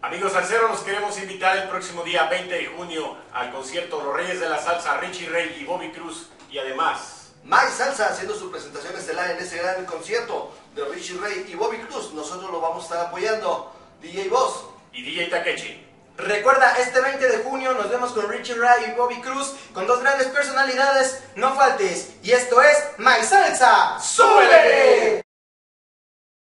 Amigos salseros, los queremos invitar el próximo día 20 de junio al concierto Los Reyes de la Salsa, Richie Ray y Bobby Cruz, y además My Salsa haciendo su presentación estelar en ese gran concierto de Richie Ray y Bobby Cruz. Nosotros lo vamos a estar apoyando, DJ Boss y DJ Takechi. Recuerda, este 20 de junio nos vemos con Richie Ray y Bobby Cruz, con dos grandes personalidades, no faltes. Y esto es My Salsa, ¡súbele!